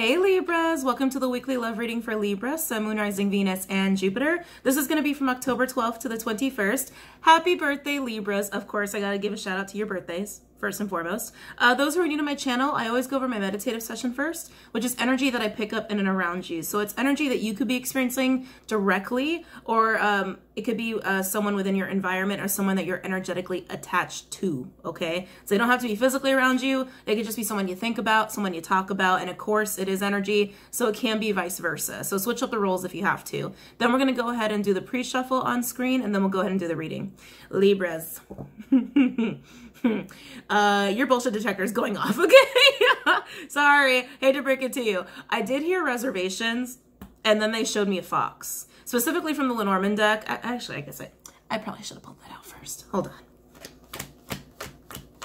Hey Libras, welcome to the weekly love reading for Libra, Sun, Moon, Rising, Venus, and Jupiter. This is going to be from October 12th to the 21st. Happy birthday, Libras. Of course, I got to give a shout out to your birthdays, first and foremost. Those who are new to my channel, I always go over my meditative session first, which is energy that I pick up in and around you. So it's energy that you could be experiencing directly, or it could be someone within your environment or someone that you're energetically attached to, okay? So they don't have to be physically around you. They could just be someone you think about, someone you talk about, and of course it is energy, so it can be vice versa. So switch up the roles if you have to. Then we're gonna go ahead and do the pre-shuffle on screen, and then we'll go ahead and do the reading. Libras. Your bullshit detector is going off, okay? Sorry, hate to break it to you. I did hear reservations, and then they showed me a fox. Specifically from the Lenormand deck. I probably should have pulled that out first. Hold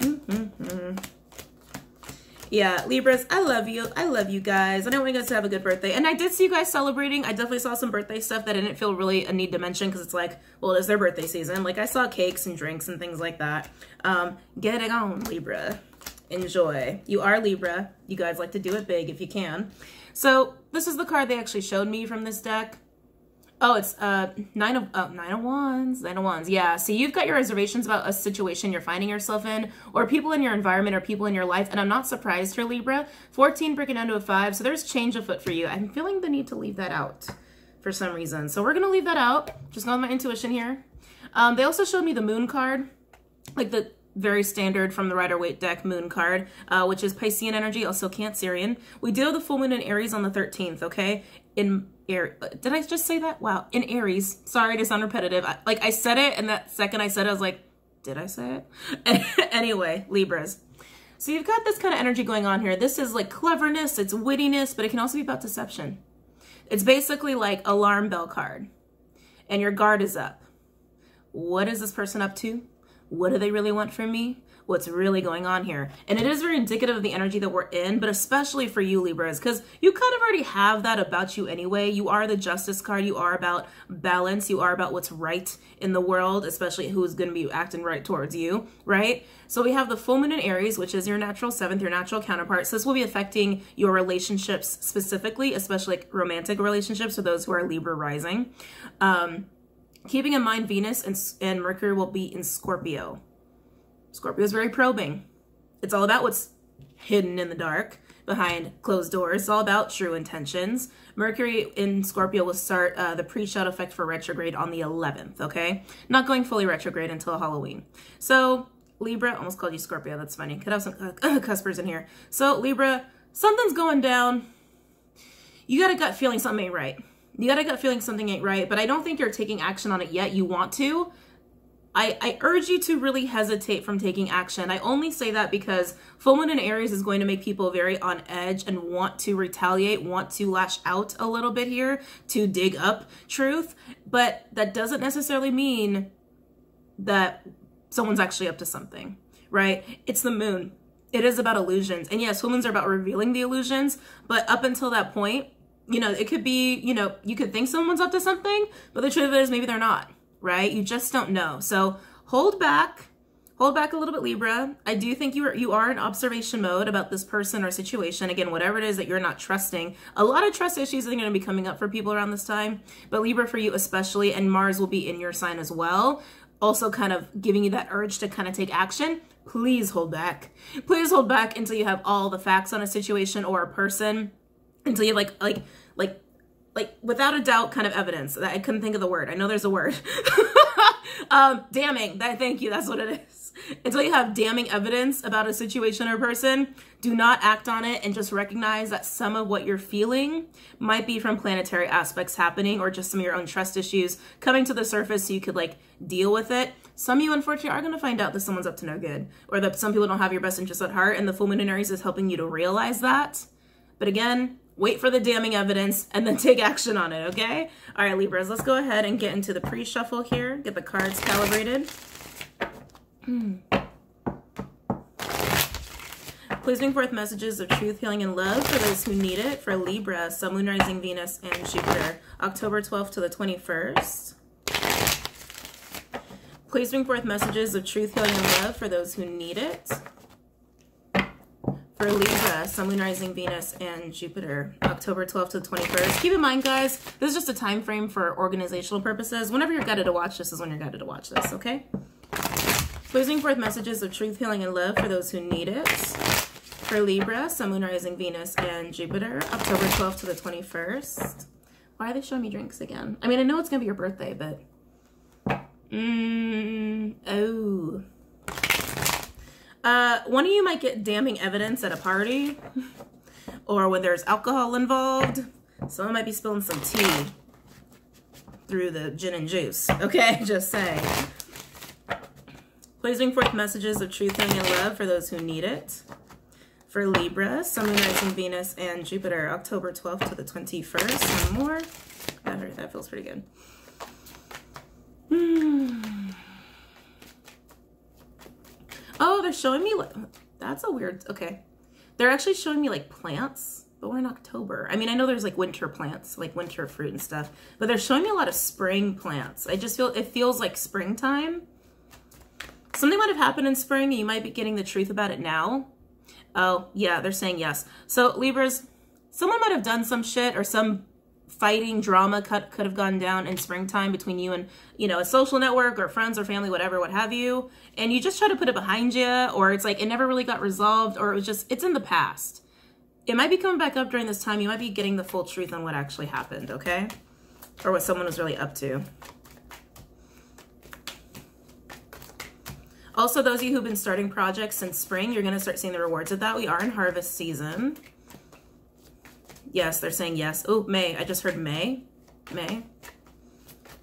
on. Yeah, Libras, I love you. I love you guys. I know we guys have a good birthday. And I did see you guys celebrating. I definitely saw some birthday stuff that I didn't feel really a need to mention because it's like, well, it is their birthday season. Like, I saw cakes and drinks and things like that. Get it on, Libra. Enjoy. You are Libra. You guys like to do it big if you can. So this is the card they actually showed me from this deck. Oh, it's nine of wands. Yeah, so you've got your reservations about a situation you're finding yourself in, or people in your environment, or people in your life, and I'm not surprised here, Libra. 14 breaking down to a 5, so there's change afoot for you. I'm feeling the need to leave that out for some reason. So we're going to leave that out, just knowing my intuition here. They also showed me the moon card, like the very standard from the Rider-Waite deck moon card, which is Piscean energy, also Cancerian. We do have the full moon in Aries on the 13th, okay? Did I just say that? Wow. In Aries. Sorry to sound repetitive. I said it, and that second I said it, I was like, did I say it? Anyway, Libras. So you've got this kind of energy going on here. This is like cleverness, it's wittiness, but it can also be about deception. It's basically like alarm bell card, and your guard is up. What is this person up to? What do they really want from me? What's really going on here? And it is very indicative of the energy that we're in, but especially for you, Libras, because you kind of already have that about you anyway. You are the justice card. You are about balance. You are about what's right in the world, especially who's going to be acting right towards you, right? So we have the full moon in Aries, which is your natural seventh, your natural counterpart. So this will be affecting your relationships specifically, especially like romantic relationships for those who are Libra rising. Keeping in mind, Venus and Mercury will be in Scorpio. Scorpio is very probing. It's all about what's hidden in the dark, behind closed doors. It's all about true intentions. Mercury in Scorpio will start the pre-shadow effect for retrograde on the 11th, okay? Not going fully retrograde until Halloween. So, Libra, almost called you Scorpio, that's funny. Could have some cuspers in here. So, Libra, something's going down. You got a gut feeling something ain't right. You got a gut feeling something ain't right, but I don't think you're taking action on it yet. You want to. I urge you to really hesitate from taking action. I only say that because full moon in Aries is going to make people very on edge and want to retaliate, want to lash out a little bit here to dig up truth. But that doesn't necessarily mean that someone's actually up to something, right? It's the moon. It is about illusions. And yes, full moons are about revealing the illusions, but up until that point, you know, it could be, you know, you could think someone's up to something, but the truth is maybe they're not. Right? You just don't know. So hold back a little bit, Libra. I do think you are in observation mode about this person or situation. Again, whatever it is that you're not trusting, a lot of trust issues are going to be coming up for people around this time, but Libra for you especially, and Mars will be in your sign as well. Also kind of giving you that urge to kind of take action. Please hold back. Please hold back until you have all the facts on a situation or a person, until you like without a doubt kind of evidence. I couldn't think of the word. I know there's a word. Damning. Thank you. That's what it is. Until you have damning evidence about a situation or person, do not act on it, and just recognize that some of what you're feeling might be from planetary aspects happening, or just some of your own trust issues coming to the surface so you could like deal with it. Some of you, unfortunately, are going to find out that someone's up to no good, or that some people don't have your best interests at heart, and the full moon in Aries is helping you to realize that. But again, wait for the damning evidence and then take action on it, okay? All right, Libras, let's go ahead and get into the pre-shuffle here. Get the cards calibrated. Please bring forth messages of truth, healing, and love for those who need it. For Libra, Sun, Moon, Rising, Venus, and Jupiter, October 12th to the 21st. Please bring forth messages of truth, healing, and love for those who need it. For Libra, Sun, Moon, Rising, Venus, and Jupiter, October 12th to the 21st. Keep in mind, guys, this is just a time frame for organizational purposes. Whenever you're guided to watch this is when you're guided to watch this, okay? Blazing forth messages of truth, healing, and love for those who need it. For Libra, Sun, Moon, Rising, Venus, and Jupiter, October 12th to the 21st. Why are they showing me drinks again? I mean, I know it's going to be your birthday, but... Oh... one of you might get damning evidence at a party or when there's alcohol involved. Someone might be spilling some tea through the gin and juice. Okay, just saying. Blazing forth messages of truth, healing, and love for those who need it. For Libra, Sun, Moon, Rising, Venus, and Jupiter, October 12th to the 21st. One more. That feels pretty good. Oh, they're showing me, like, that's a weird, okay. They're actually showing me like plants, but we're in October. I mean, I know there's like winter plants, like winter fruit and stuff, but they're showing me a lot of spring plants. I just feel, it feels like springtime. Something might have happened in spring and you might be getting the truth about it now. Oh yeah, they're saying yes. So Libras, someone might have done some shit or some fighting drama could have gone down in springtime between you and, you know, a social network or friends or family, whatever, what have you, and you just try to put it behind you, or it's like it never really got resolved, or it was just, it's in the past. It might be coming back up during this time. You might be getting the full truth on what actually happened, okay, or what someone was really up to. Also, those of you who've been starting projects since spring, you're going to start seeing the rewards of that. We are in harvest season. Yes, they're saying yes. Oh, May. I just heard May. May.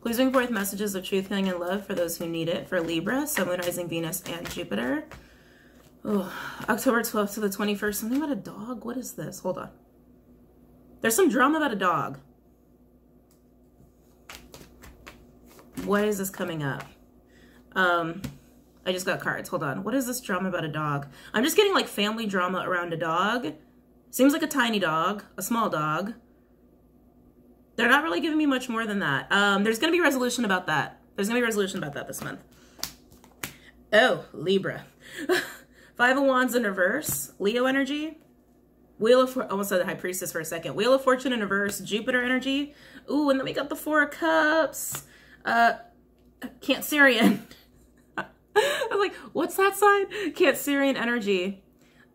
Blazing forth messages of truth, healing, and love for those who need it. For Libra, Sun, Moon, Rising, Venus, and Jupiter. Oh, October 12th to the 21st. Something about a dog? What is this? Hold on. There's some drama about a dog. Why is this coming up? I just got cards. Hold on. What is this drama about a dog? I'm just getting like family drama around a dog. Seems like a tiny dog, a small dog. They're not really giving me much more than that. There's going to be resolution about that. There's going to be resolution about that this month. Oh, Libra. Five of Wands in reverse, Leo energy. Wheel of Fortune, almost said the High Priestess for a second. Wheel of Fortune in reverse, Jupiter energy. Ooh, and then we got the Four of Cups. Cancerian. I was like, what's that sign? Cancerian energy.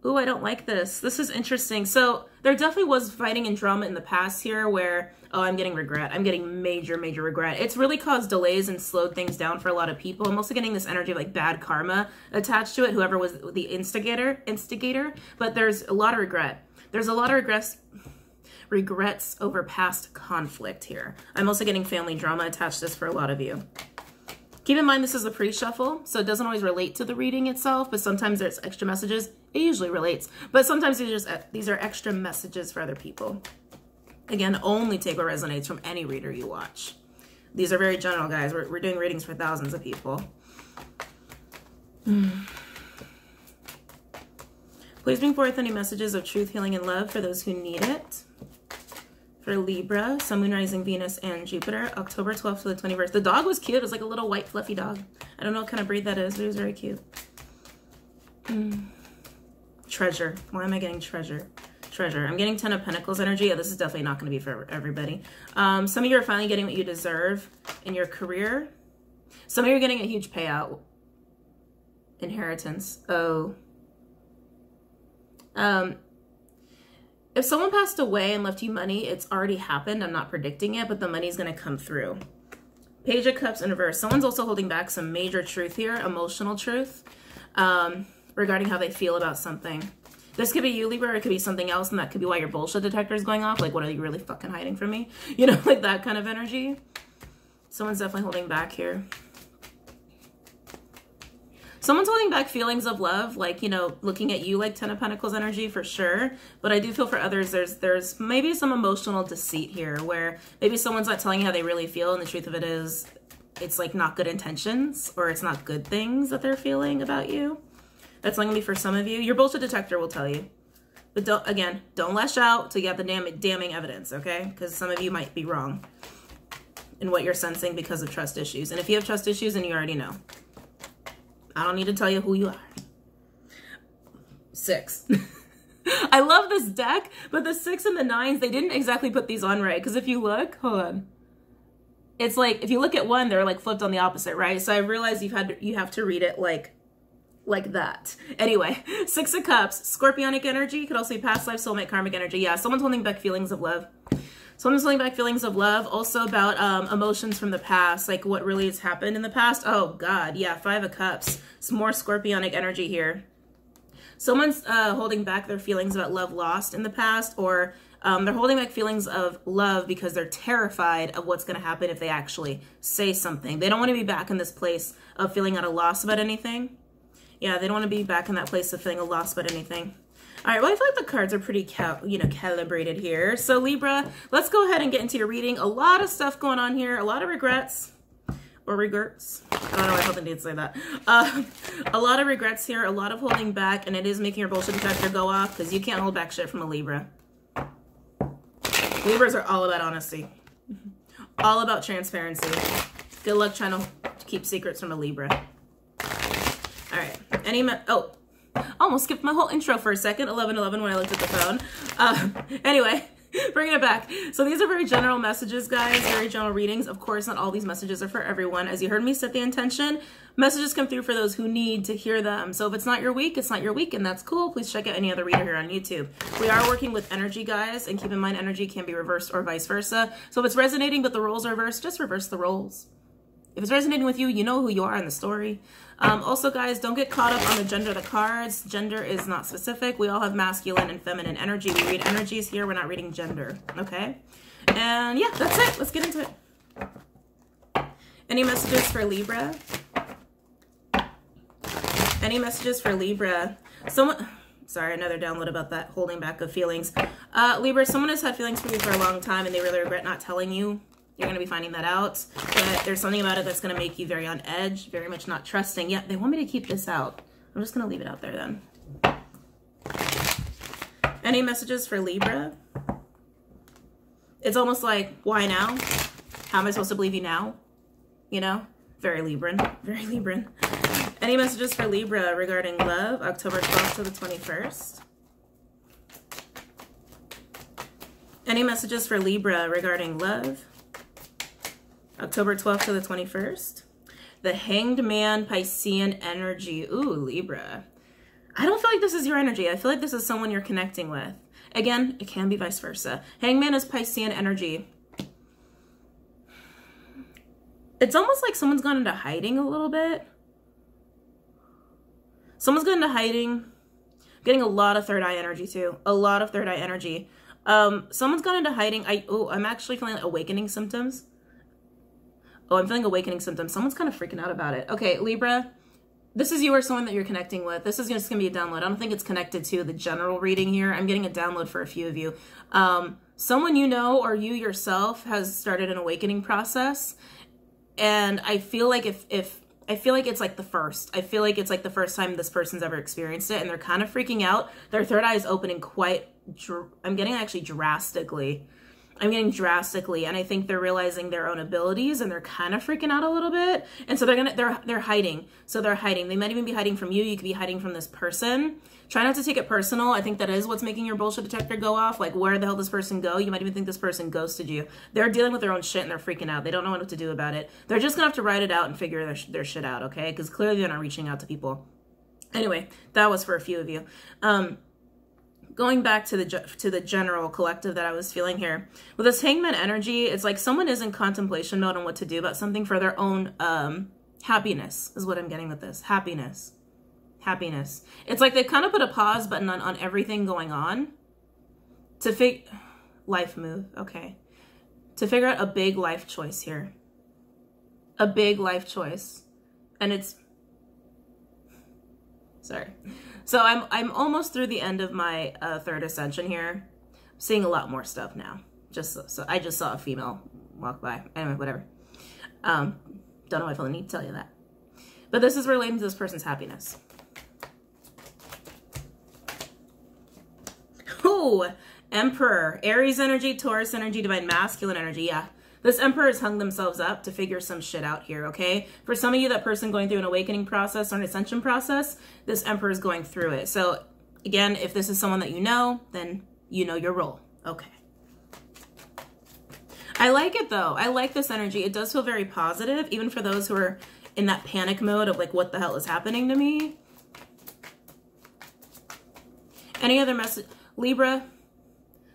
Ooh, I don't like this. This is interesting. So there definitely was fighting and drama in the past here where, oh, I'm getting regret. I'm getting major, major regret. It's really caused delays and slowed things down for a lot of people. I'm also getting this energy of like bad karma attached to it, whoever was the instigator, but there's a lot of regret. There's a lot of regrets over past conflict here. I'm also getting family drama attached to this for a lot of you. Keep in mind, this is a pre-shuffle, so it doesn't always relate to the reading itself, but sometimes there's extra messages. It usually relates, but sometimes these are extra messages for other people. Again, only take what resonates from any reader you watch. These are very general, guys. We're doing readings for thousands of people. Please bring forth any messages of truth, healing, and love for those who need it. For Libra, Sun, Moon, Rising, Venus, and Jupiter, October 12th to the 21st. The dog was cute. It was like a little white fluffy dog. I don't know what kind of breed that is, but it was very cute. Treasure. Why am I getting treasure? Treasure. I'm getting 10 of Pentacles energy. Yeah, this is definitely not going to be for everybody. Some of you are finally getting what you deserve in your career. Some of you are getting a huge payout. Inheritance. Oh. If someone passed away and left you money, it's already happened. I'm not predicting it, but the money's going to come through. Page of Cups in reverse. Someone's also holding back some major truth here, emotional truth, regarding how they feel about something. This could be you, Libra, or it could be something else, and that could be why your bullshit detector is going off. Like, what are you really fucking hiding from me? You know, like that kind of energy. Someone's definitely holding back here. Someone's holding back feelings of love, like, you know, looking at you like 10 of Pentacles energy for sure. But I do feel for others, there's maybe some emotional deceit here where maybe someone's not telling you how they really feel. And the truth of it is, it's like not good intentions or it's not good things that they're feeling about you. That's only gonna be for some of you. Your bullshit detector will tell you. But don't, again, don't lash out till you have the damning evidence, okay? Because some of you might be wrong in what you're sensing because of trust issues. And if you have trust issues, then you already know. I don't need to tell you who you are. 6. I love this deck, but the 6 and the 9s, they didn't exactly put these on right, because if you look, hold on, it's like, if you look at one, they're like flipped on the opposite, right? So I realized you have to read it like that. Anyway, 6 of Cups, scorpionic energy, could also be past life, soulmate, karmic energy. Yeah, someone's holding back feelings of love. Someone's holding back feelings of love, also about emotions from the past, like what really has happened in the past. Oh God, yeah, 5 of Cups. It's more scorpionic energy here. Someone's holding back their feelings about love lost in the past, or they're holding back feelings of love because they're terrified of what's going to happen if they actually say something. They don't want to be back in this place of feeling at a loss about anything. Yeah, they don't want to be back in that place of feeling a loss about anything. All right, well, I feel like the cards are pretty, calibrated here. So Libra, let's go ahead and get into your reading. A lot of stuff going on here, a lot of regrets. Or regrets. I don't know, I felt the need to say that. A lot of regrets here, a lot of holding back, and it is making your bullshit detector go off, because you can't hold back shit from a Libra. Libras are all about honesty. All about transparency. Good luck trying to keep secrets from a Libra. All right, oh, almost skipped my whole intro for a second, 11:11 when I looked at the phone. Anyway, bringing it back. So these are very general messages, guys, very general readings. Of course, not all these messages are for everyone. As you heard me set the intention, messages come through for those who need to hear them. So if it's not your week, it's not your week, and that's cool. Please check out any other reader here on YouTube. We are working with energy, guys, and keep in mind energy can be reversed or vice versa. So if it's resonating but the roles are reversed, just reverse the roles. If it's resonating with you, you know who you are in the story. Also, guys, don't get caught up on the gender of the cards. Gender is not specific. We all have masculine and feminine energy. We read energies here. We're not reading gender, okay? And yeah, that's it. Let's get into it. Any messages for Libra? Any messages for Libra? Someone... Sorry, another download about that holding back of feelings. Libra, someone has had feelings for you for a long time and they really regret not telling you. You're going to be finding that out, but there's something about it that's going to make you very on edge, very much not trusting. Yeah, they want me to keep this out. I'm just going to leave it out there then. Any messages for Libra? It's almost like, why now? How am I supposed to believe you now? You know, very Libran, very Libran. Any messages for Libra regarding love, October 12th to the 21st? Any messages for Libra regarding love? October 12th to the 21st. The Hanged Man, Piscean energy. Ooh, Libra. I don't feel like this is your energy. I feel like this is someone you're connecting with. Again, it can be vice versa. Hanged Man is Piscean energy. It's almost like someone's gone into hiding a little bit. Someone's gone into hiding. I'm getting a lot of third eye energy too. A lot of third eye energy. Someone's gone into hiding. I'm actually feeling like awakening symptoms. Oh, I'm feeling awakening symptoms. Someone's kind of freaking out about it. Okay, Libra, this is you or someone that you're connecting with. This is just going to be a download. I don't think it's connected to the general reading here. I'm getting a download for a few of you. Someone you know or you yourself has started an awakening process. And I feel like I feel like it's like the first. I feel like it's like the first time this person's ever experienced it. And they're kind of freaking out. Their third eye is opening quite, I'm getting actually drastically. I'm getting drastically, and I think they're realizing their own abilities, and they're kind of freaking out a little bit, and so they're hiding. So they're hiding. They might even be hiding from you. You could be hiding from this person. Try not to take it personal. I think that is what's making your bullshit detector go off. Like, where the hell did this person go? You might even think this person ghosted you. They're dealing with their own shit, and they're freaking out. They don't know what to do about it. They're just gonna have to ride it out and figure their shit out, okay? Because clearly they're not reaching out to people. Anyway, that was for a few of you. Going back to the general collective that I was feeling here, with this Hangman energy, it's like someone is in contemplation mode on what to do about something for their own happiness is what I'm getting with this. Happiness. Happiness. It's like they kind of put a pause button on everything going on to life move. Okay. To figure out a big life choice here. A big life choice. And it's... Sorry. So I'm almost through the end of my third ascension here. I'm seeing a lot more stuff now. So I just saw a female walk by. Anyway, whatever. Don't know if I need to tell you that. But this is relating to this person's happiness. Ooh, Emperor. Aries energy, Taurus energy, divine masculine energy. Yeah. This Emperor has hung themselves up to figure some shit out here, okay? For some of you, that person going through an awakening process or an ascension process, this Emperor is going through it. So Again, if this is someone that you know, then you know your role. Okay. I like it though. I like this energy. It does feel very positive, even for those who are in that panic mode of like, what the hell is happening to me? Any other message? Libra,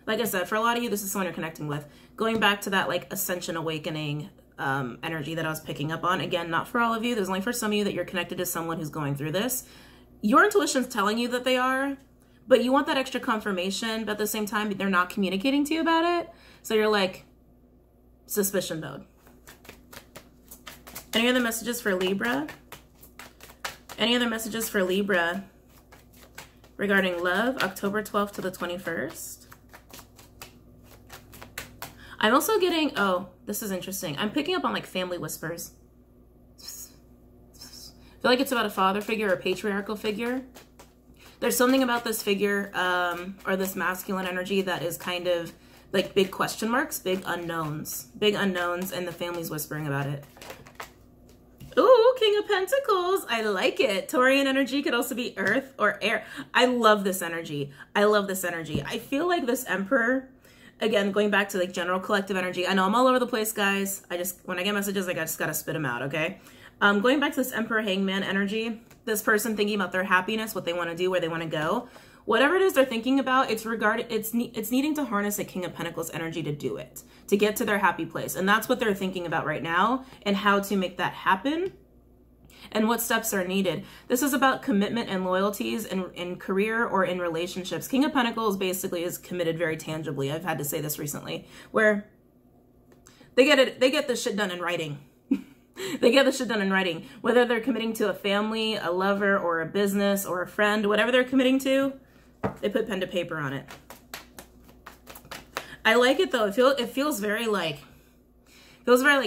like I said, for a lot of you, this is someone you're connecting with. Going back to that like ascension awakening energy that I was picking up on. Again, not for all of you. There's only for some of you that you're connected to someone who's going through this. Your intuition's telling you that they are, but you want that extra confirmation, but at the same time, they're not communicating to you about it. So you're like, suspicion mode. Any other messages for Libra? Any other messages for Libra regarding love, October 12th to the 21st? I'm also getting, oh, this is interesting. I'm picking up on like family whispers. I feel like it's about a father figure or a patriarchal figure. There's something about this figure or this masculine energy that is kind of like big question marks, big unknowns, and the family's whispering about it. Ooh, King of Pentacles. I like it. Taurian energy could also be earth or air. I love this energy. I love this energy. I feel like this Emperor, again, going back to like general collective energy. I know I'm all over the place, guys. I just, when I get messages, like I just got to spit them out, okay? Going back to this Emperor Hangman energy, this person thinking about their happiness, what they want to do, where they want to go, whatever it is they're thinking about, it's needing to harness a King of Pentacles energy to do it, to get to their happy place. And that's what they're thinking about right now and how to make that happen and what steps are needed. This is about commitment and loyalties in career or in relationships. King of Pentacles basically is committed very tangibly. I've had to say this recently, where they get this shit done in writing. They get this shit done in writing, whether they're committing to a family, a lover, or a business, or a friend, whatever they're committing to, they put pen to paper on it. I like it though. It feels very like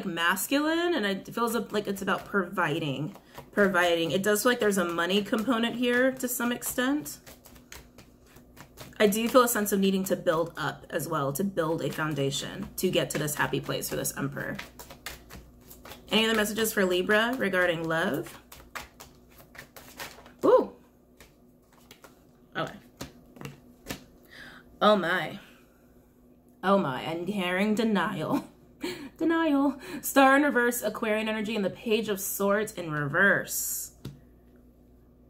masculine, and it feels like it's about providing. It does feel like there's a money component here to some extent. I do feel a sense of needing to build up as well, to build a foundation to get to this happy place for this Emperor. Any other messages for Libra regarding love? Ooh. Okay. Oh my. Oh my. I'm hearing denial. Denial. Star in reverse, Aquarian energy, and the Page of Swords in reverse.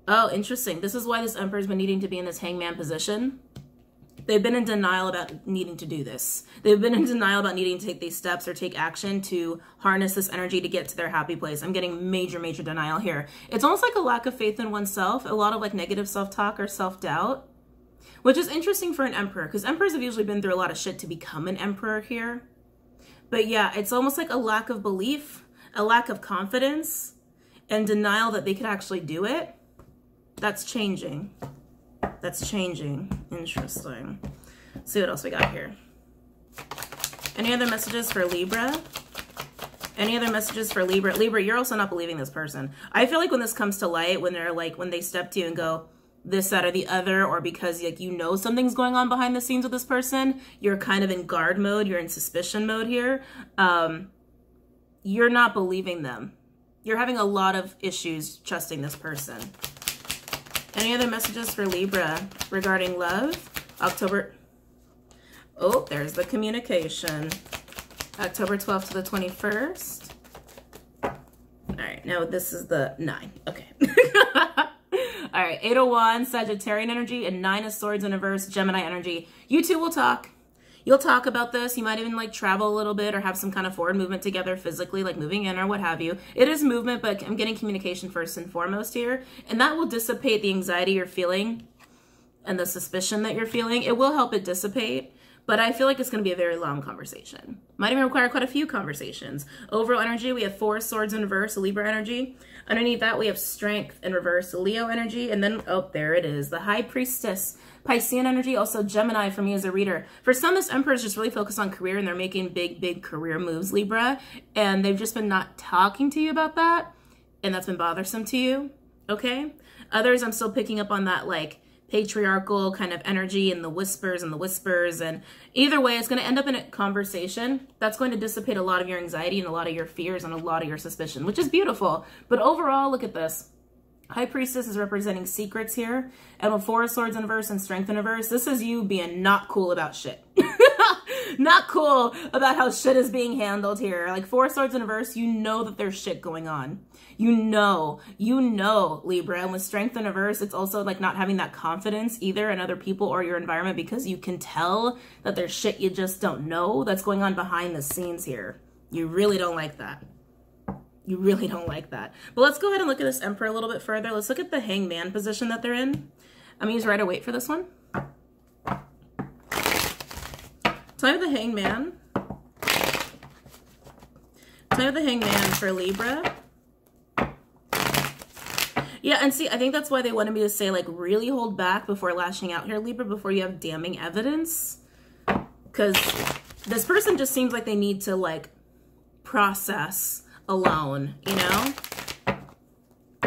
Oh, interesting. This is why this Emperor's been needing to be in this hangman position. They've been in denial about needing to do this. They've been in denial about needing to take these steps or take action to harness this energy to get to their happy place. I'm getting major, major denial here. It's almost like a lack of faith in oneself, a lot of like negative self-talk or self-doubt, which is interesting for an Emperor, because Emperors have usually been through a lot of shit to become an Emperor here. But yeah, it's almost like a lack of belief, a lack of confidence, and denial that they could actually do it. That's changing. That's changing. Interesting. Let's see what else we got here. Any other messages for Libra? Any other messages for Libra? Libra, you're also not believing this person. I feel like when this comes to light, when they step to you and go this, that, or the other, or because like you know something's going on behind the scenes with this person, you're kind of in guard mode. You're in suspicion mode here. You're not believing them. You're having a lot of issues trusting this person. Any other messages for Libra regarding love? October, oh, there's the communication. October 12th to the 21st. All right, now this is the 9, okay. All right, 8 of Wands, Sagittarian energy, and 9 of Swords in reverse, Gemini energy. You two will talk. You'll talk about this. You might even like travel a little bit or have some kind of forward movement together physically, like moving in or what have you. It is movement, but I'm getting communication first and foremost here. And that will dissipate the anxiety you're feeling and the suspicion that you're feeling. It will help it dissipate, but I feel like it's going to be a very long conversation. Might even require quite a few conversations. Overall energy, we have 4 Swords in reverse, Libra energy. Underneath that, we have Strength in reverse, Leo energy. And then, oh, there it is, the High Priestess, Piscean energy, also Gemini for me as a reader. For some, this Emperor is just really focused on career, and they're making big, big career moves, Libra. And they've just been not talking to you about that, and that's been bothersome to you, okay? Others, I'm still picking up on that, like, patriarchal kind of energy and the whispers. And either way, it's going to end up in a conversation that's going to dissipate a lot of your anxiety and a lot of your fears and a lot of your suspicion, which is beautiful. But overall, look at this. High Priestess is representing secrets here. And with Four of Swords in reverse and Strength in reverse, this is you being not cool about shit. Not cool about how shit is being handled here. Like Four of Swords in reverse, you know that there's shit going on. You know, Libra. And with Strength in reverse, it's also like not having that confidence either in other people or your environment, because you can tell that there's shit you just don't know that's going on behind the scenes here. You really don't like that. You really don't like that. But let's go ahead and look at this Emperor a little bit further. Let's look at the hangman position that they're in. I'm going to use Rider-Waite for this one. Tell me the hangman. Tell me the hangman for Libra. Yeah, and see, I think that's why they wanted me to say, like, really hold back before lashing out here, Libra, before you have damning evidence. Because this person just seems like they need to, like, process alone, you know?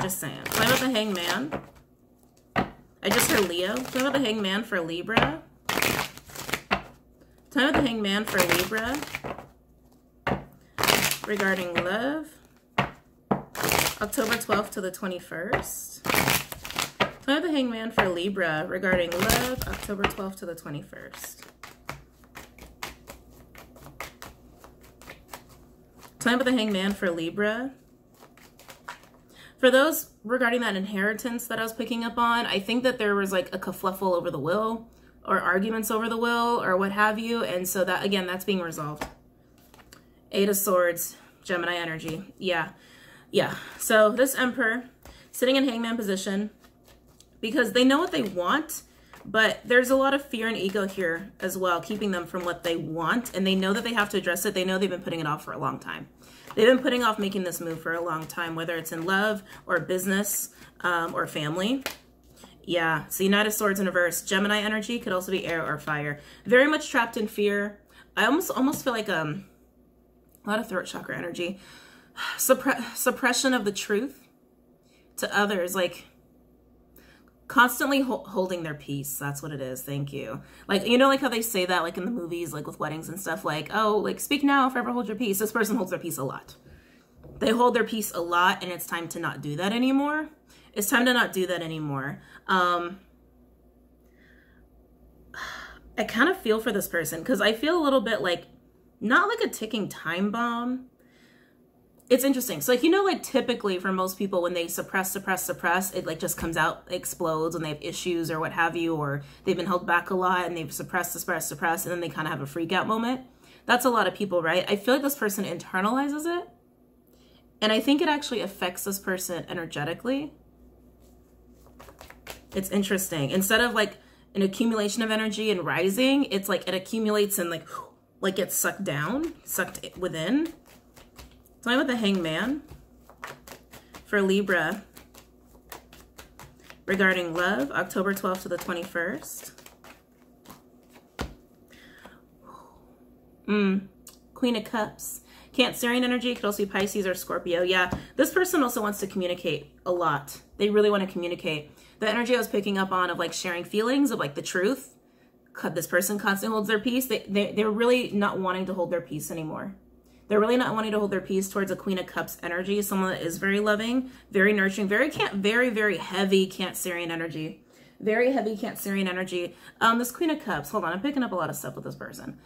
Just saying. Tell me about the hangman. I just heard Leo. Tell me about the hangman for Libra. Tell me about the hangman for Libra. Regarding love. October 12th to the 21st. Tell me about the hangman for Libra. Regarding love. October 12th to the 21st. Tell me about the hangman for Libra. For those regarding that inheritance that I was picking up on, I think that there was like a kerfuffle over the will or arguments over the will or what have you. And so that, again, that's being resolved. Eight of Swords, Gemini energy. Yeah. So this Emperor sitting in hangman position because they know what they want, but there's a lot of fear and ego here as well, keeping them from what they want. And they know that they have to address it. They know they've been putting it off for a long time. They've been putting off making this move for a long time, whether it's in love or business or family. Yeah, so Knight of Swords in reverse. Gemini energy could also be air or fire. Very much trapped in fear. I almost feel like a lot of throat chakra energy. Suppression of the truth to others, like constantly holding their peace. That's what it is. Thank you. Like, you know, like how they say that, like in the movies, like with weddings and stuff, like, oh, like speak now, forever hold your peace. This person holds their peace a lot. They hold their peace a lot, and it's time to not do that anymore. It's time to not do that anymore. I kind of feel for this person because I feel a little bit like, not like a ticking time bomb. It's interesting. So like, you know, like typically for most people when they suppress, it like just comes out, explodes when they have issues or what have you, or they've been held back a lot and they've suppressed, and then they kind of have a freak out moment. That's a lot of people, right? I feel like this person internalizes it. And I think it actually affects this person energetically. It's interesting. Instead of like an accumulation of energy and rising, it's like it accumulates and like gets sucked down, sucked within. Tell me about the hangman for Libra regarding love, October 12th to the 21st. Queen of Cups. Cancerian energy, could also be Pisces or Scorpio. Yeah, this person also wants to communicate a lot. They really want to communicate. The energy I was picking up on of like sharing feelings, of like the truth. This person constantly holds their peace. They're really not wanting to hold their peace anymore. They're really not wanting to hold their peace towards a Queen of Cups energy, someone that is very loving, very nurturing, very, very heavy Cancerian energy. Very heavy Cancerian energy. This Queen of Cups, hold on, I'm picking up a lot of stuff with this person.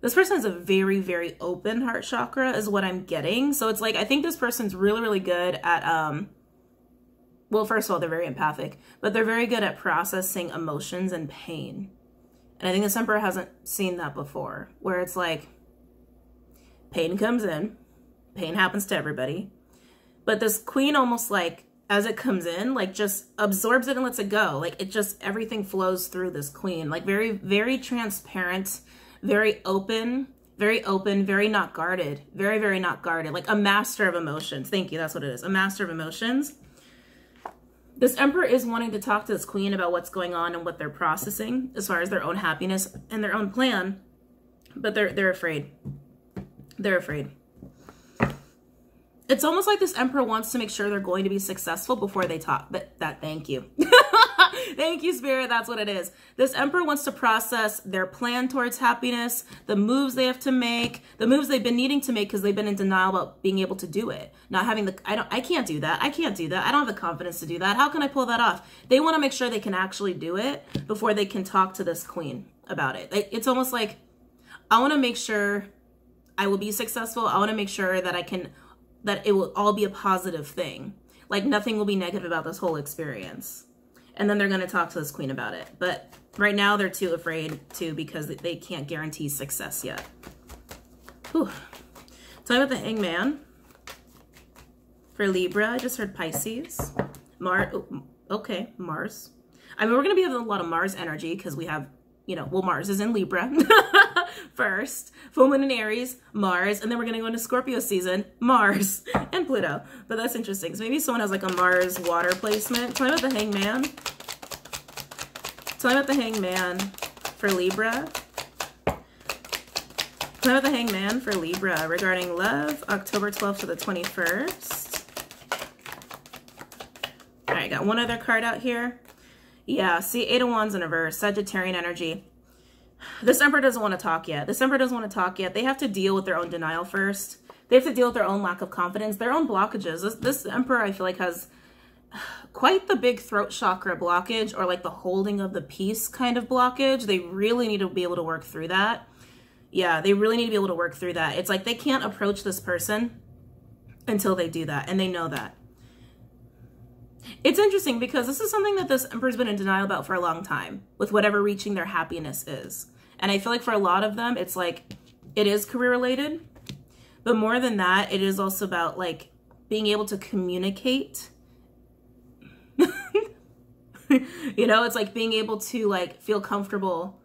This person has a very, very open heart chakra is what I'm getting. So it's like, I think this person's really, really good at, well, first of all, they're very empathic, but they're very good at processing emotions and pain. And I think this Emperor hasn't seen that before, where it's like, pain comes in, pain happens to everybody. But this Queen almost like, as it comes in, like just absorbs it and lets it go. Like it just, everything flows through this Queen, like very, very transparent, very open, very not guarded, very not guarded, like a master of emotions. Thank you. That's what it is. A master of emotions. This Emperor is wanting to talk to this Queen about what's going on and what they're processing as far as their own happiness and their own plan, but they're afraid. They're afraid. It's almost like this Emperor wants to make sure they're going to be successful before they talk. Thank you. Thank you, Spirit. That's what it is. This Emperor wants to process their plan towards happiness, the moves they have to make, the moves they've been needing to make because they've been in denial about being able to do it. Not having the, I can't do that. I can't do that. I don't have the confidence to do that. How can I pull that off? They want to make sure they can actually do it before they can talk to this queen about it. It's almost like, I want to make sure I will be successful. I want to make sure that I can, that it will all be a positive thing. Like nothing will be negative about this whole experience. And then they're going to talk to this queen about it. But right now they're too afraid to because they can't guarantee success yet. Whew. Talking about the Hangman. For Libra, I just heard Pisces. Mars. I mean, we're going to be having a lot of Mars energy because we have, you know, well, Mars is in Libra first, full moon in Aries, Mars, and then we're going to go into Scorpio season, Mars, and Pluto. But that's interesting. So maybe someone has like a Mars water placement. Tell me about the Hangman. Tell me about the Hangman for Libra. Tell me about the Hangman for Libra regarding love, October 12th to the 21st. All right, got one other card out here. Yeah, see, Eight of Wands in reverse, Sagittarian energy. This Emperor doesn't want to talk yet. This Emperor doesn't want to talk yet. They have to deal with their own denial first. They have to deal with their own lack of confidence, their own blockages. This Emperor, I feel like, has quite the big throat chakra blockage, or like the holding of the peace kind of blockage. They really need to be able to work through that. Yeah, they really need to be able to work through that. It's like they can't approach this person until they do that, and they know that. It's interesting because this is something that this Emperor's been in denial about for a long time, with whatever reaching their happiness is. And I feel like for a lot of them, it's like, it is career related, but more than that, it is also about like being able to communicate, you know, it's like being able to like feel comfortable,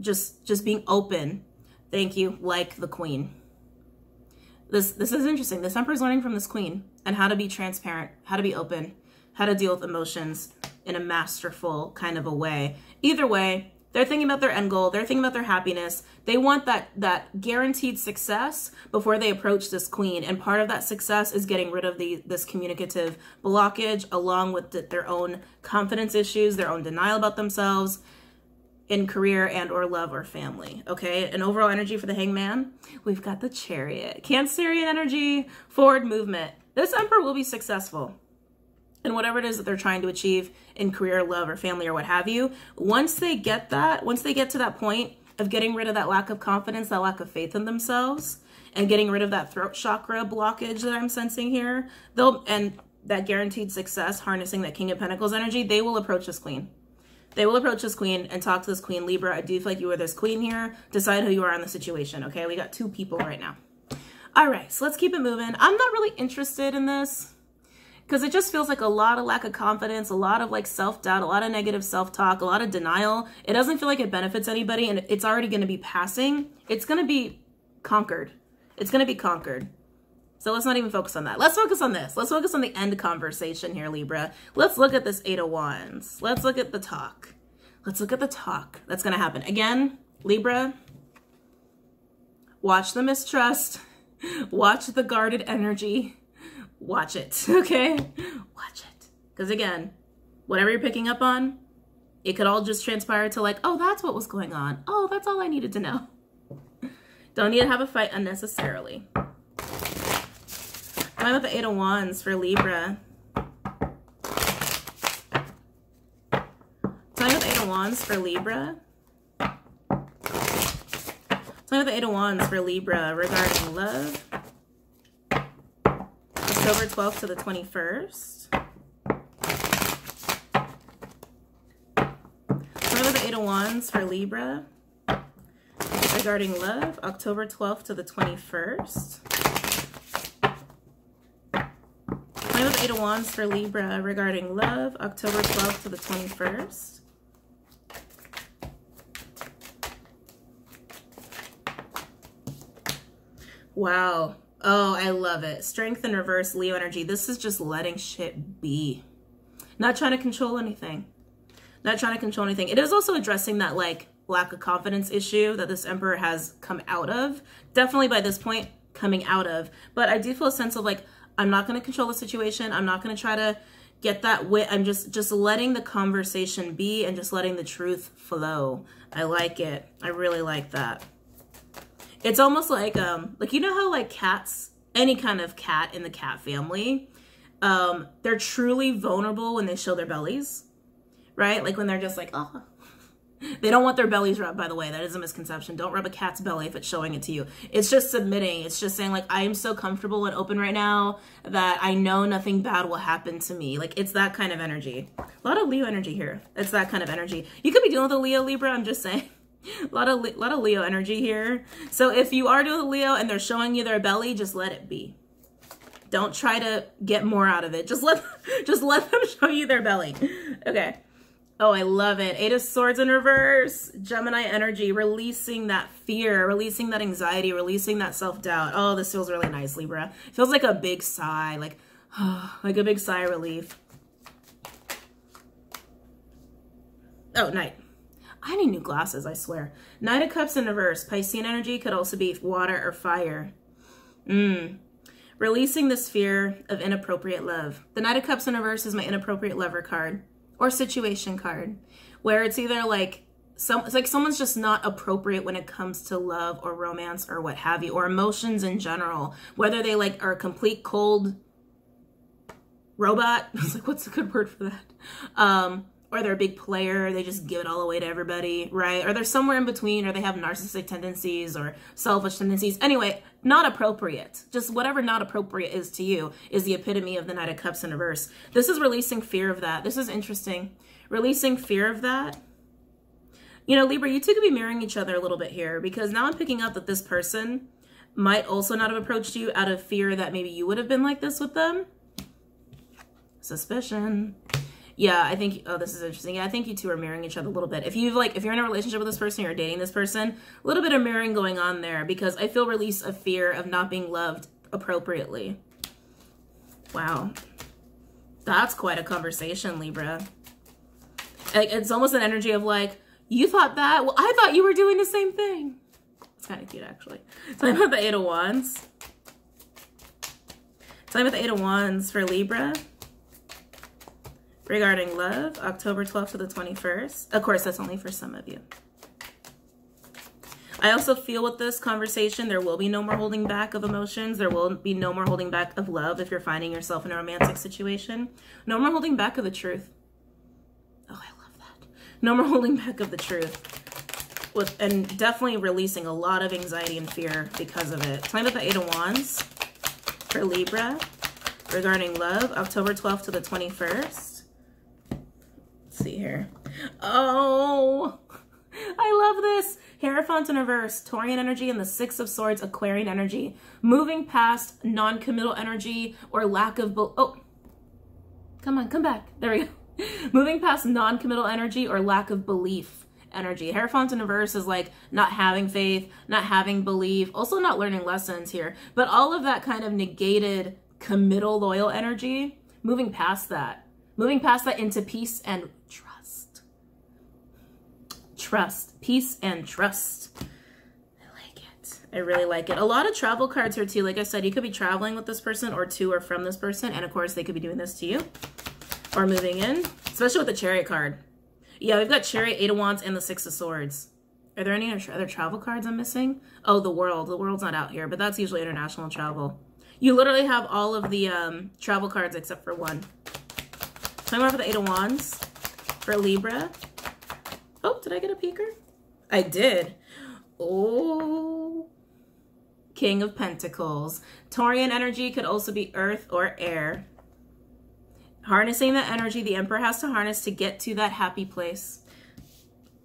just being open. Thank you. Like the queen. This is interesting. This Emperor's learning from this queen and how to be transparent, how to be open, how to deal with emotions in a masterful kind of a way. Either way, they're thinking about their end goal. They're thinking about their happiness. They want that guaranteed success before they approach this queen. And part of that success is getting rid of this communicative blockage, along with their own confidence issues, their own denial about themselves in career and or love or family. Okay, an overall energy for the Hangman. We've got the Chariot. Cancerian energy, forward movement. This Emperor will be successful in whatever it is that they're trying to achieve in career, love, or family, or what have you. Once they get that, once they get to that point of getting rid of that lack of confidence, that lack of faith in themselves, and getting rid of that throat chakra blockage that I'm sensing here, and that guaranteed success, harnessing that King of Pentacles energy, they will approach this queen. They will approach this queen and talk to this queen. Libra, I do feel like you are this queen here. Decide who you are on the situation, okay? We got two people right now. All right, so let's keep it moving. I'm not really interested in this because it just feels like a lot of lack of confidence, a lot of like self-doubt, a lot of negative self-talk, a lot of denial. It doesn't feel like it benefits anybody, and it's already going to be passing. It's going to be conquered. It's going to be conquered. So let's not even focus on that. Let's focus on this. Let's focus on the end conversation here, Libra. Let's look at this Eight of Wands. Let's look at the talk. Let's look at the talk that's going to happen. Again, Libra, watch the mistrust. Watch the guarded energy. Watch it, okay? Watch it. Because again, whatever you're picking up on, it could all just transpire to like, oh, that's what was going on. Oh, that's all I needed to know. Don't need to have a fight unnecessarily. What about the Eight of Wands for Libra? Tell me about the Eight of Wands for Libra. Tell me about the Eight of Wands for Libra regarding love. October 12th to the 21st. Tell me about the Eight of Wands for Libra regarding love. October 12th to the 21st. Eight of Wands for Libra regarding love, October 12th to the 21st. Wow. Oh, I love it. Strength in reverse, Leo energy. This is just letting shit be. Not trying to control anything. Not trying to control anything. It is also addressing that like lack of confidence issue that this Emperor has come out of. Definitely by this point, coming out of. But I do feel a sense of like, I'm not going to control the situation. I'm not going to try to get that wit. I'm just letting the conversation be and just letting the truth flow. I like it. I really like that. It's almost like you know how like cats, any kind of cat in the cat family, they're truly vulnerable when they show their bellies, right? Like when they're just like, oh. They don't want their bellies rubbed, by the way. That is a misconception. Don't rub a cat's belly if it's showing it to you. It's just submitting. It's just saying, like, I am so comfortable and open right now that I know nothing bad will happen to me. Like, it's that kind of energy. A lot of Leo energy here. It's that kind of energy. You could be dealing with a Leo, Libra, I'm just saying. A lot of Leo energy here. So if you are dealing with Leo and they're showing you their belly, just let it be. Don't try to get more out of it. Just let them show you their belly. Okay. Oh, I love it. Eight of Swords in reverse. Gemini energy, releasing that fear, releasing that anxiety, releasing that self-doubt. Oh, this feels really nice, Libra. It feels like a big sigh, like a big sigh of relief. Oh, Knight. I need new glasses, I swear. Knight of Cups in reverse. Piscean energy could also be water or fire. Releasing this fear of inappropriate love. The Knight of Cups in reverse is my inappropriate lover card. Or situation card, where it's either like someone's just not appropriate when it comes to love or romance or what have you, or emotions in general, whether they like are a complete cold robot. It's like, what's a good word for that? Or they're a big player, they just give it all away to everybody, right? Or they're somewhere in between, or they have narcissistic tendencies or selfish tendencies. Anyway, not appropriate. Just whatever not appropriate is to you is the epitome of the Knight of Cups in reverse. This is releasing fear of that. This is interesting. Releasing fear of that. You know, Libra, you two could be mirroring each other a little bit here, because now I'm picking up that this person might also not have approached you out of fear that maybe you would have been like this with them. Suspicion. Yeah, I think, oh, this is interesting. Yeah, I think you two are mirroring each other a little bit. If you're in a relationship with this person, you're dating this person, a little bit of mirroring going on there, because I feel release of fear of not being loved appropriately. Wow. That's quite a conversation, Libra. It's almost an energy of like, you thought that? Well, I thought you were doing the same thing. It's kind of cute, actually. Talking about the Eight of Wands. Talking about the Eight of Wands for Libra. Regarding love, October 12th to the 21st. Of course, that's only for some of you. I also feel with this conversation, there will be no more holding back of emotions. There will be no more holding back of love if you're finding yourself in a romantic situation. No more holding back of the truth. Oh, I love that. No more holding back of the truth. And definitely releasing a lot of anxiety and fear because of it. Tell me about the Eight of Wands for Libra. Regarding love, October 12th to the 21st. See here. Oh, I love this. Hierophant in reverse, Taurian energy, and the Six of Swords, Aquarian energy. Moving past non-committal energy or lack of... Oh, come on, come back. There we go. Moving past non-committal energy or lack of belief energy. Hierophant in reverse is like not having faith, not having belief, also not learning lessons here. But all of that kind of negated committal loyal energy, moving past that. Moving past that into peace and trust. Trust. Peace and trust. I like it. I really like it. A lot of travel cards here too. Like I said, you could be traveling with this person or to or from this person. And of course, they could be doing this to you or moving in, especially with the Chariot card. Yeah, we've got Chariot, Eight of Wands, and the Six of Swords. Are there any other travel cards I'm missing? Oh, the World. The World's not out here, but that's usually international travel. You literally have all of the travel cards except for one. Time over the Eight of Wands for Libra. Oh, did I get a peeker? I did. Oh, King of Pentacles. Taurian energy could also be earth or air. Harnessing that energy the Emperor has to harness to get to that happy place.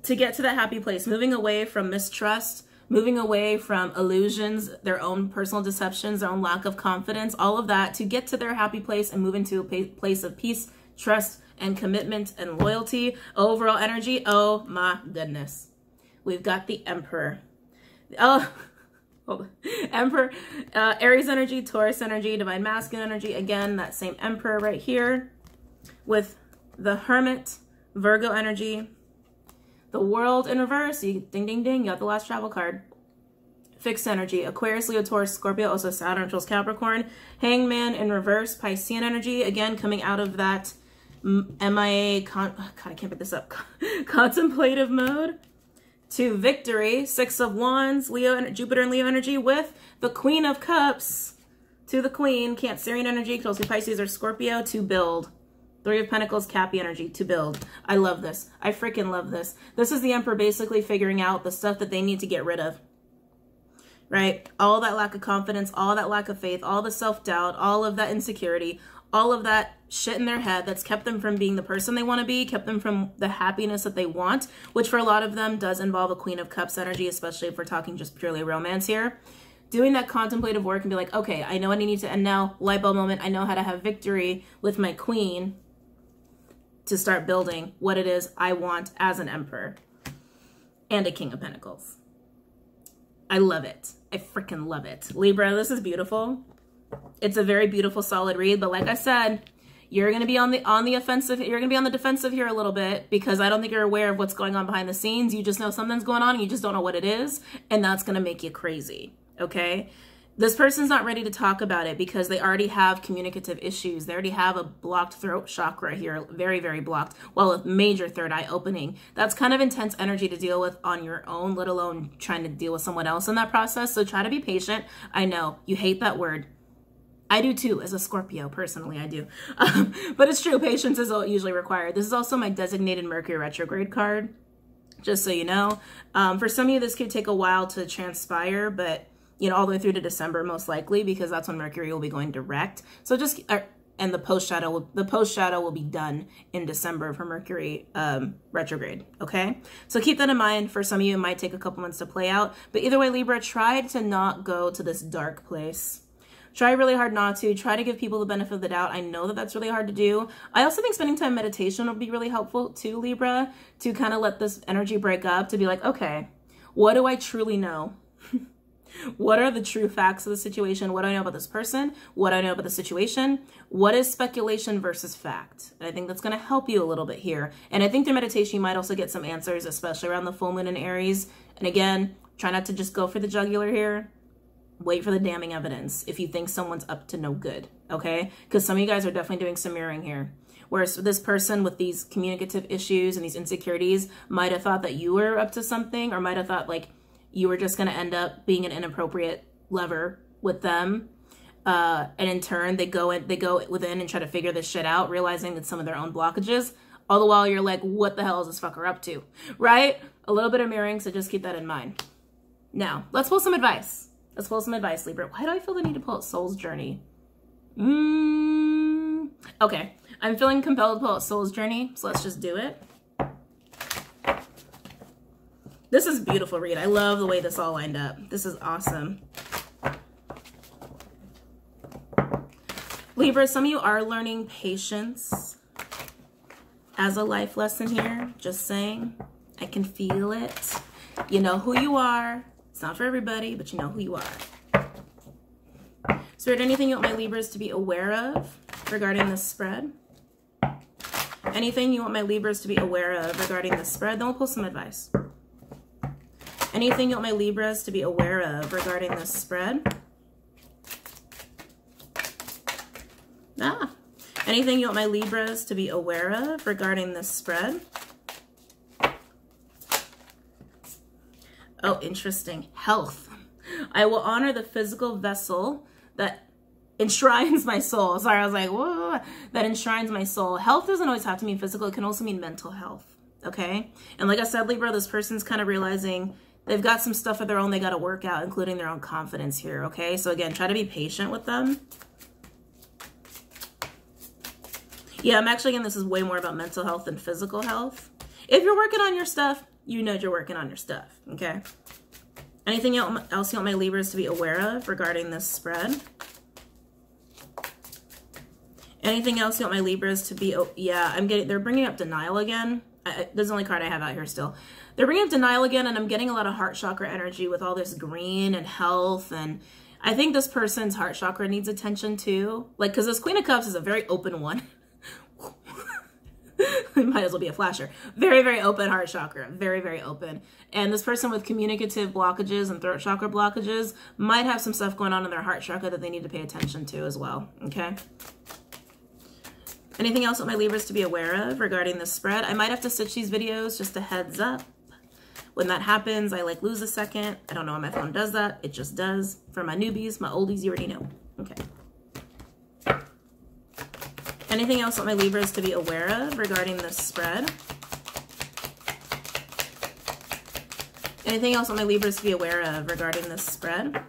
To get to that happy place. Moving away from mistrust. Moving away from illusions, their own personal deceptions, their own lack of confidence. All of that to get to their happy place and move into a place of peace, trust, and commitment and loyalty. Overall energy, oh my goodness. We've got the Emperor. Oh, Emperor, Aries energy, Taurus energy, Divine Masculine energy. Again, that same Emperor right here with the Hermit, Virgo energy, the World in reverse. You, ding, ding, ding, you got the last travel card. Fixed energy, Aquarius, Leo, Taurus, Scorpio, also Saturn, Taurus, Capricorn. Hangman in reverse, Piscean energy, again, coming out of that MIA, God, I can't pick this up, contemplative mode, to victory, Six of Wands, Leo, Jupiter and Leo energy with the Queen of Cups to the Queen, Cancerian energy, close to Pisces or Scorpio, to build. Three of Pentacles, Cappy energy, to build. I love this. I freaking love this. This is the Emperor basically figuring out the stuff that they need to get rid of, right? All that lack of confidence, all that lack of faith, all the self-doubt, all of that insecurity, all of that shit in their head that's kept them from being the person they want to be, kept them from the happiness that they want, which for a lot of them does involve a Queen of Cups energy, especially if we're talking just purely romance here. Doing that contemplative work and be like, okay, I know what I need to, and now, light bulb moment, I know how to have victory with my Queen to start building what it is I want as an Emperor and a King of Pentacles. I love it. I freaking love it. Libra, this is beautiful. It's a very beautiful, solid read, but like I said, you're going to be on the offensive. You're going to be on the defensive here a little bit because I don't think you're aware of what's going on behind the scenes. You just know something's going on and you just don't know what it is, and that's going to make you crazy, okay? This person's not ready to talk about it because they already have communicative issues. They already have a blocked throat chakra here, very, very blocked, well, a major third eye opening. That's kind of intense energy to deal with on your own, let alone trying to deal with someone else in that process. So try to be patient. I know you hate that word. I do too, as a Scorpio, personally, I do. But it's true, patience is usually required. This is also my designated Mercury retrograde card, just so you know. For some of you, this could take a while to transpire, but you know, all the way through to December, most likely, because that's when Mercury will be going direct. So just, and the post shadow will be done in December for Mercury retrograde, okay? So keep that in mind. For some of you, it might take a couple months to play out. But either way, Libra, try to not go to this dark place. Try really hard not to. Try to give people the benefit of the doubt. I know that that's really hard to do. I also think spending time in meditation will be really helpful too, Libra, to kind of let this energy break up, to be like, okay, what do I truly know? What are the true facts of the situation? What do I know about this person? What do I know about the situation? What is speculation versus fact? And I think that's going to help you a little bit here. And I think through meditation, you might also get some answers, especially around the full moon in Aries. And again, try not to just go for the jugular here. Wait for the damning evidence if you think someone's up to no good, okay? Because some of you guys are definitely doing some mirroring here. Whereas this person with these communicative issues and these insecurities might have thought that you were up to something, or might have thought like you were just going to end up being an inappropriate lover with them. And in turn, they go within and try to figure this shit out, realizing that some of their own blockages. All the while, you're like, what the hell is this fucker up to, right? A little bit of mirroring, so just keep that in mind. Now, let's pull some advice. Let's pull some advice, Libra. Why do I feel the need to pull out Soul's Journey? Okay, I'm feeling compelled to pull out Soul's Journey, so let's just do it. This is a beautiful read. I love the way this all lined up. This is awesome. Libra, some of you are learning patience as a life lesson here. Just saying. I can feel it. You know who you are. It's not for everybody, but you know who you are. Spirit, anything you want my Libras to be aware of regarding this spread? Anything you want my Libras to be aware of regarding this spread? Then we'll pull some advice. Anything you want my Libras to be aware of regarding this spread? Anything you want my Libras to be aware of regarding this spread? Oh, interesting. Health. I will honor the physical vessel that enshrines my soul. Sorry, I was like, whoa, that enshrines my soul. Health doesn't always have to mean physical. It can also mean mental health, okay? And like I said, Libra, this person's kind of realizing they've got some stuff of their own they got to work out, including their own confidence here, okay? So again, try to be patient with them. Yeah, I'm actually, again, this is way more about mental health than physical health. If you're working on your stuff, you know you're working on your stuff, okay? Anything else you want my Libras to be aware of regarding this spread? Anything else you want my Libras to be, they're bringing up denial again. This is the only card I have out here still. They're bringing up denial again, and I'm getting a lot of heart chakra energy with all this green and health, and I think this person's heart chakra needs attention too. Like, because this Queen of Cups is a very open one. Might as well be a flasher. Very, very open heart chakra. Very, very open. And this person with communicative blockages and throat chakra blockages might have some stuff going on in their heart chakra that they need to pay attention to as well, okay? Anything else with my Libras to be aware of regarding this spread? I might have to stitch these videos, just a heads up. When that happens, I like lose a second. I don't know why my phone does that. It just does. For my newbies, my oldies, you already know. Okay. Anything else with my Libras to be aware of regarding this spread? Anything else on my Libras to be aware of regarding this spread?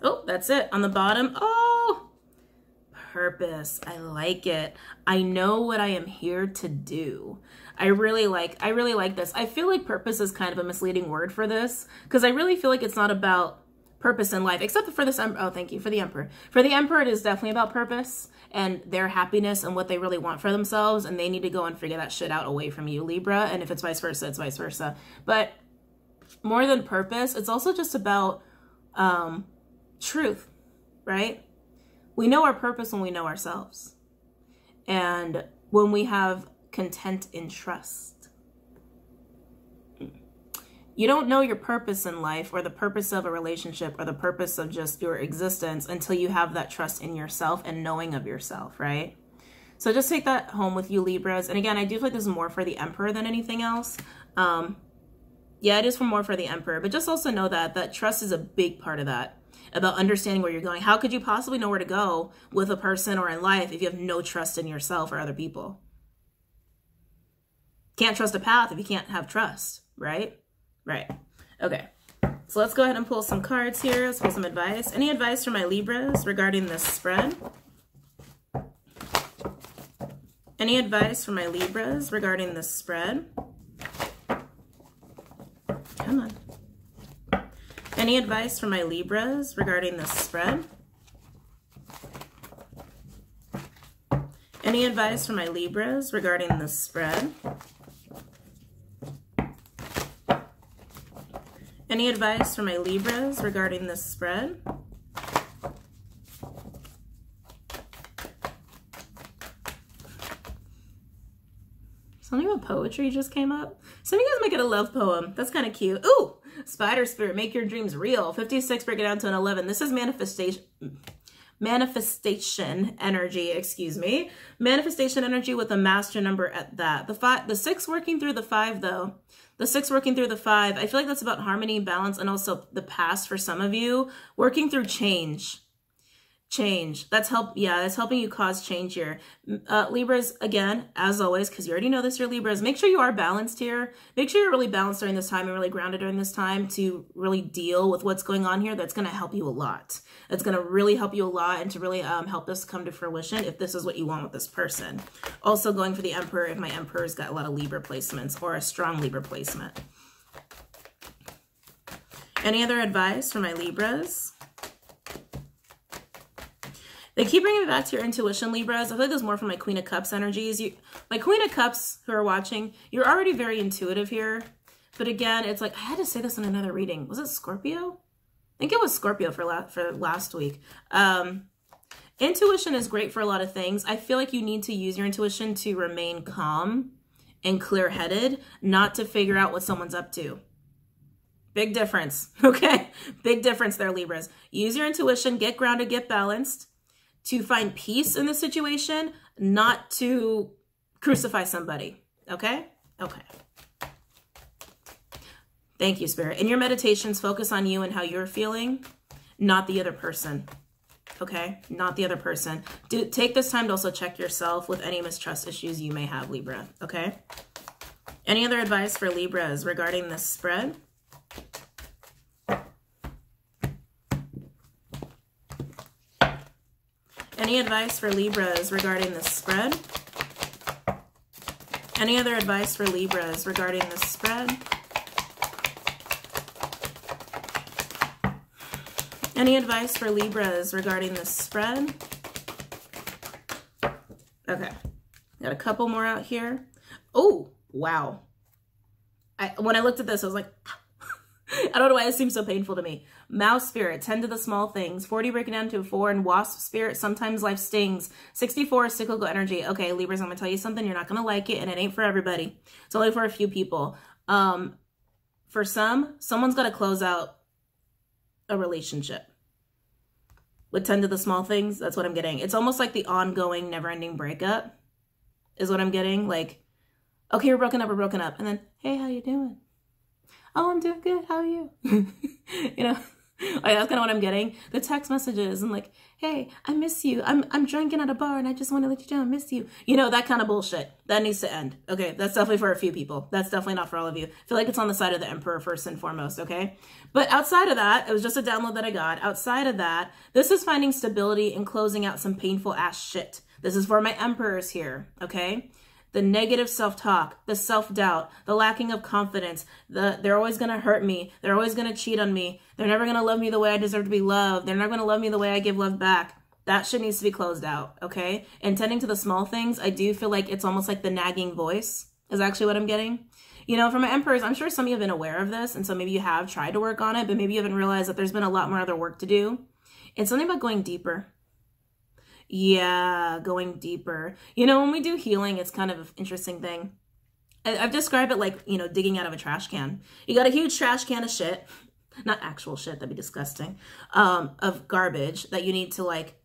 Oh, that's it. On the bottom. Oh, purpose. I like it. I know what I am here to do. I really like this. I feel like purpose is kind of a misleading word for this, because I really feel like it's not about purpose in life, except for this. Oh, thank you for the Emperor. For the Emperor, it is definitely about purpose and their happiness and what they really want for themselves. And they need to go and figure that shit out away from you, Libra. And if it's vice versa, it's vice versa. But more than purpose, it's also just about truth, right? We know our purpose when we know ourselves, and when we have content and trust. You don't know your purpose in life, or the purpose of a relationship, or the purpose of just your existence, until you have that trust in yourself and knowing of yourself, right? So just take that home with you, Libras. And again, I do feel like this is more for the Emperor than anything else. Yeah, it is more for the Emperor, but just also know that trust is a big part of that, about understanding where you're going. How could you possibly know where to go with a person or in life if you have no trust in yourself or other people? Can't trust a path if you can't have trust, right? Right. Okay, so let's go ahead and pull some cards here. Let's pull some advice. Any advice for my Libras regarding this spread? Any advice for my Libras regarding this spread? Come on. Any advice for my Libras regarding this spread? Any advice for my Libras regarding this spread? Any advice for my Libras regarding this spread? Something about poetry just came up. Some of you guys might get a love poem. That's kind of cute. Ooh, Spider Spirit, make your dreams real. 56, break it down to an 11. This is manifestation energy, excuse me. Manifestation energy with a master number at that. The six working through the five, though. The six working through the five. I feel like that's about harmony, balance, and also the past for some of you. Working through change. Change. That's helping you cause change here. Libras, again, as always, because you already know this, you're Libras, make sure you are balanced here. Make sure you're really balanced during this time and really grounded during this time to really deal with what's going on here. That's going to help you a lot. That's going to really help you a lot, and to really help this come to fruition if this is what you want with this person. Also going for the Emperor if my Emperor's got a lot of Libra placements or a strong Libra placement. Any other advice for my Libras? They keep bringing me back to your intuition, Libras. I feel like there's more from my Queen of Cups energies. My Queen of Cups, who are watching, you're already very intuitive here. But again, it's like, I had to say this in another reading. Was it Scorpio? I think it was Scorpio for last week. Intuition is great for a lot of things. I feel like you need to use your intuition to remain calm and clear-headed, not to figure out what someone's up to. Big difference, okay? Big difference there, Libras. Use your intuition, get grounded, get balanced, to find peace in the situation, not to crucify somebody, okay? Okay. Thank you, Spirit. In your meditations, focus on you and how you're feeling, not the other person, okay? Not the other person. Take this time to also check yourself with any mistrust issues you may have, Libra, okay? Any other advice for Libras regarding this spread? Any advice for Libras regarding this spread? Any other advice for Libras regarding this spread? Any advice for Libras regarding this spread? Okay, got a couple more out here. Oh, wow. When I looked at this, I was like, I don't know why this seems so painful to me. Mouse Spirit, tend to the small things. 40, breaking down to a 4. And Wasp Spirit, sometimes life stings. 64, cyclical energy. Okay, Libras, I'm going to tell you something. You're not going to like it, and it ain't for everybody. It's only for a few people. For some, someone's got to close out a relationship. With tend to the small things, that's what I'm getting. It's almost like the ongoing, never-ending breakup. is what I'm getting. Like, okay, we're broken up. And then, hey, how you doing? Oh, I'm doing good. How are you? You know, like, that's kind of what I'm getting. The text messages and like, hey, I miss you. I'm drinking at a bar and I just want to let you down. I miss you. You know, that kind of bullshit. That needs to end. Okay, that's definitely for a few people. That's definitely not for all of you. I feel like it's on the side of the Emperor first and foremost, okay? But outside of that, it was just a download that I got. Outside of that, this is finding stability and closing out some painful ass shit. This is for my Emperors here, okay? The negative self-talk, the self-doubt, the lacking of confidence, they're always going to hurt me. They're always going to cheat on me. They're never going to love me the way I deserve to be loved. They're never going to love me the way I give love back. That shit needs to be closed out, okay? And tending to the small things, I do feel like it's almost like the nagging voice is actually what I'm getting. You know, for my Emperors, I'm sure some of you have been aware of this, and so maybe you have tried to work on it, but maybe you haven't realized that there's been a lot more other work to do. It's something about going deeper. Yeah, going deeper. You know, when we do healing, it's kind of an interesting thing. I've described it like, you know, digging out of a trash can. You got a huge trash can of shit, not actual shit, that'd be disgusting, of garbage that you need to like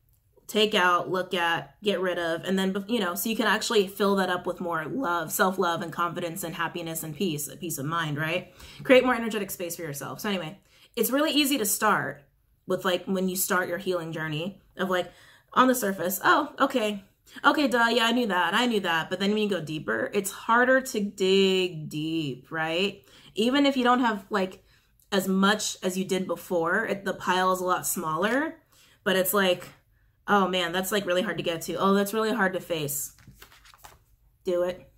take out, look at, get rid of, and then, you know, so you can actually fill that up with more love, self-love and confidence and happiness and peace of mind, right? Create more energetic space for yourself. So anyway, it's really easy to start with like when you start your healing journey of like, on the surface, oh, okay. Okay, duh, yeah, I knew that. But then when you go deeper, it's harder to dig deep, right? Even if you don't have like as much as you did before, the pile is a lot smaller, but it's like, oh man, that's like really hard to get to. Oh, that's really hard to face. Do it.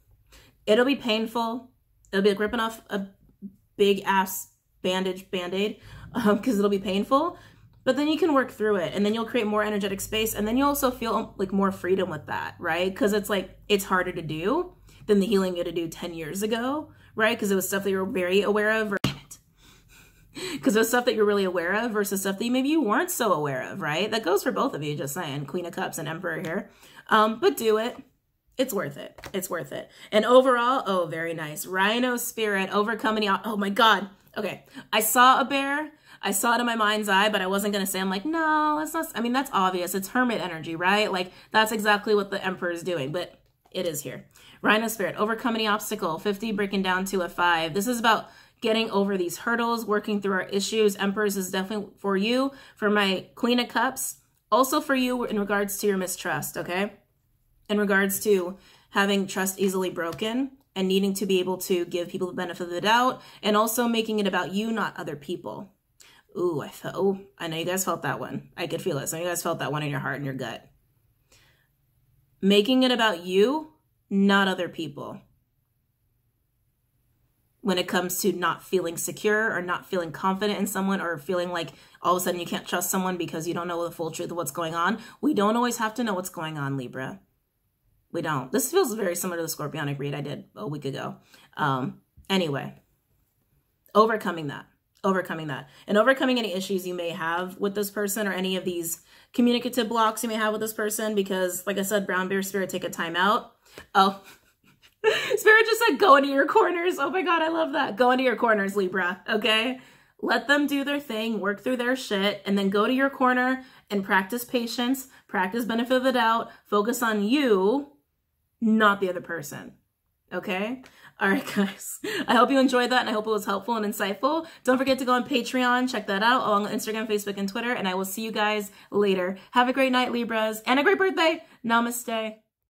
It'll be painful. It'll be like ripping off a big ass band-aid, because it'll be painful. But then you can work through it and then you'll create more energetic space and then you'll also feel like more freedom with that, right? Because it's like, it's harder to do than the healing you had to do 10 years ago, right? Because it was stuff that you were very aware of. Because it was stuff that you're really aware of versus stuff that maybe you weren't so aware of, right? That goes for both of you, just saying. Queen of Cups and Emperor here. But do it. It's worth it. It's worth it. And overall, oh, very nice. Rhino spirit, overcoming. Oh my God. Okay. I saw a bear. I saw it in my mind's eye, but I wasn't going to say, I'm like, no, that's not, I mean, that's obvious. It's hermit energy, right? Like that's exactly what the Emperor is doing, but it is here. Rhino spirit, overcome any obstacle, 50, breaking down to a 5. This is about getting over these hurdles, working through our issues. Emperors is definitely for you, for my Queen of Cups, also for you in regards to your mistrust, okay? In regards to having trust easily broken and needing to be able to give people the benefit of the doubt and also making it about you, not other people. Ooh, I know you guys felt that one. I could feel it. Some of you guys felt that one in your heart and your gut. Making it about you, not other people. When it comes to not feeling secure or not feeling confident in someone or feeling like all of a sudden you can't trust someone because you don't know the full truth of what's going on. We don't always have to know what's going on, Libra. We don't. This feels very similar to the Scorpionic read I did a week ago. Anyway, overcoming that. Overcoming that and overcoming any issues you may have with this person or any of these communicative blocks you may have with this person, because like I said, brown bear spirit, take a time out. Oh, spirit just said, go into your corners. Oh my God. I love that. Go into your corners, Libra. Okay. Let them do their thing, work through their shit, and then go to your corner and practice patience, practice benefit of the doubt, focus on you, not the other person. Okay. All right, guys, I hope you enjoyed that and I hope it was helpful and insightful. Don't forget to go on Patreon, check that out, along Instagram, Facebook, and Twitter, and I will see you guys later. Have a great night, Libras, and a great birthday. Namaste.